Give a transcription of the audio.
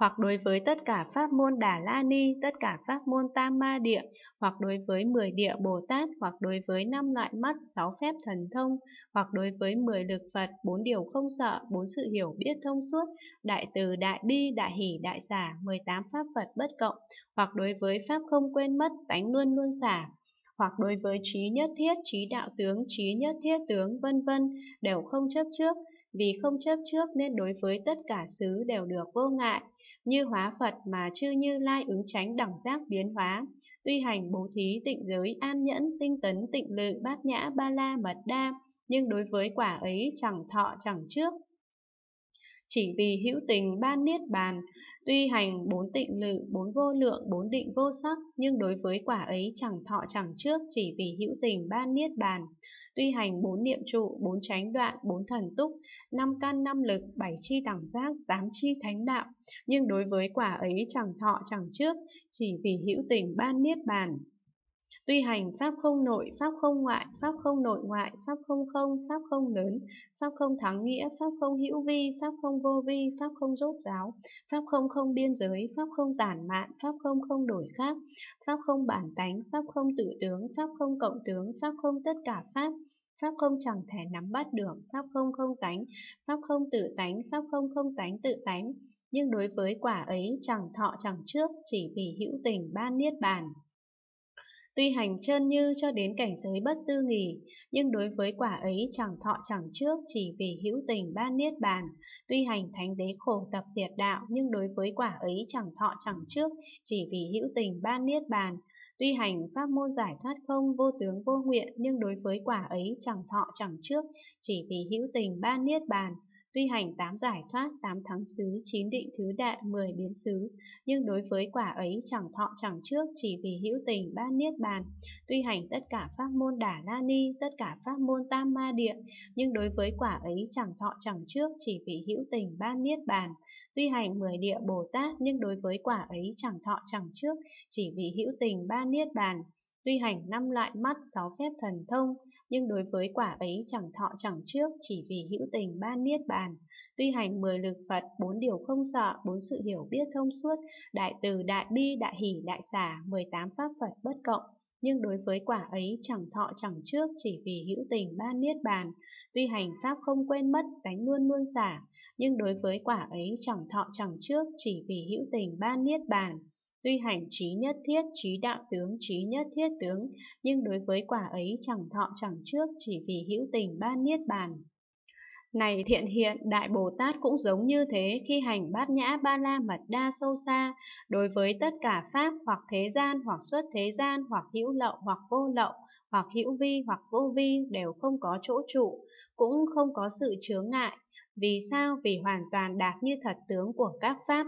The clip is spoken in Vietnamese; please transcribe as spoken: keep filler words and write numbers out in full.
hoặc đối với tất cả pháp môn Đà La Ni, tất cả pháp môn Tam Ma Địa, hoặc đối với mười địa Bồ Tát, hoặc đối với năm loại mắt, sáu phép thần thông, hoặc đối với mười lực Phật, bốn điều không sợ, bốn sự hiểu biết thông suốt, đại từ, đại bi, đại hỷ, đại xả, mười tám pháp Phật bất cộng, hoặc đối với pháp không quên mất, tánh luôn luôn xả, hoặc đối với trí nhất thiết, trí đạo tướng, trí nhất thiết tướng, vân vân, đều không chấp trước. Vì không chấp trước nên đối với tất cả xứ đều được vô ngại. Như hóa Phật mà chư Như Lai ứng tránh đẳng giác biến hóa. Tuy hành bố thí, tịnh giới, an nhẫn, tinh tấn, tịnh lự, bát nhã, ba la, mật đa, nhưng đối với quả ấy chẳng thọ chẳng trước. Chỉ vì hữu tình ban niết bàn, tuy hành bốn tịnh lự, bốn vô lượng, bốn định vô sắc, nhưng đối với quả ấy chẳng thọ chẳng trước, chỉ vì hữu tình ban niết bàn. Tuy hành bốn niệm trụ, bốn chánh đoạn, bốn thần túc, năm căn năm lực, bảy chi đẳng giác, tám chi thánh đạo, nhưng đối với quả ấy chẳng thọ chẳng trước, chỉ vì hữu tình ban niết bàn. Tuy hành pháp không nội, pháp không ngoại, pháp không nội ngoại, pháp không không, pháp không lớn, pháp không thắng nghĩa, pháp không hữu vi, pháp không vô vi, pháp không rốt ráo, pháp không không biên giới, pháp không tản mạn, pháp không không đổi khác, pháp không bản tánh, pháp không tự tướng, pháp không cộng tướng, pháp không tất cả pháp, pháp không chẳng thể nắm bắt được, pháp không không tánh, pháp không tự tánh, pháp không không tánh tự tánh, nhưng đối với quả ấy chẳng thọ chẳng trước, chỉ vì hữu tình ban niết bàn. Tuy hành chân như cho đến cảnh giới bất tư nghỉ, nhưng đối với quả ấy chẳng thọ chẳng trước, chỉ vì hữu tình ban niết bàn. Tuy hành thánh đế khổ tập diệt đạo, nhưng đối với quả ấy chẳng thọ chẳng trước, chỉ vì hữu tình ban niết bàn. Tuy hành pháp môn giải thoát không, vô tướng vô nguyện, nhưng đối với quả ấy chẳng thọ chẳng trước, chỉ vì hữu tình ban niết bàn. Tuy hành tám giải thoát, tám thắng xứ, chín định thứ đại, mười biến xứ, nhưng đối với quả ấy chẳng thọ chẳng trước, chỉ vì hữu tình ban niết bàn. Tuy hành tất cả pháp môn Đà La Ni, tất cả pháp môn Tam Ma Địa, nhưng đối với quả ấy chẳng thọ chẳng trước, chỉ vì hữu tình ban niết bàn. Tuy hành mười địa Bồ Tát, nhưng đối với quả ấy chẳng thọ chẳng trước, chỉ vì hữu tình ban niết bàn. Tuy hành năm loại mắt, sáu phép thần thông, nhưng đối với quả ấy chẳng thọ chẳng trước, chỉ vì hữu tình ban niết bàn. Tuy hành mười lực Phật, bốn điều không sợ, bốn sự hiểu biết thông suốt, đại từ, đại bi, đại hỷ, đại xả, mười tám pháp Phật bất cộng, nhưng đối với quả ấy chẳng thọ chẳng trước, chỉ vì hữu tình ban niết bàn. Tuy hành pháp không quên mất, tánh luôn luôn xả, nhưng đối với quả ấy chẳng thọ chẳng trước, chỉ vì hữu tình ban niết bàn. Tuy hành trí nhất thiết, trí đạo tướng, trí nhất thiết tướng, nhưng đối với quả ấy chẳng thọ chẳng trước, chỉ vì hữu tình ban niết bàn. Này Thiện Hiện, Đại Bồ Tát cũng giống như thế khi hành bát nhã ba la mật đa sâu xa, đối với tất cả pháp, hoặc thế gian, hoặc xuất thế gian, hoặc hữu lậu, hoặc vô lậu, hoặc hữu vi, hoặc vô vi, đều không có chỗ trụ, cũng không có sự chướng ngại. Vì sao? Vì hoàn toàn đạt như thật tướng của các pháp.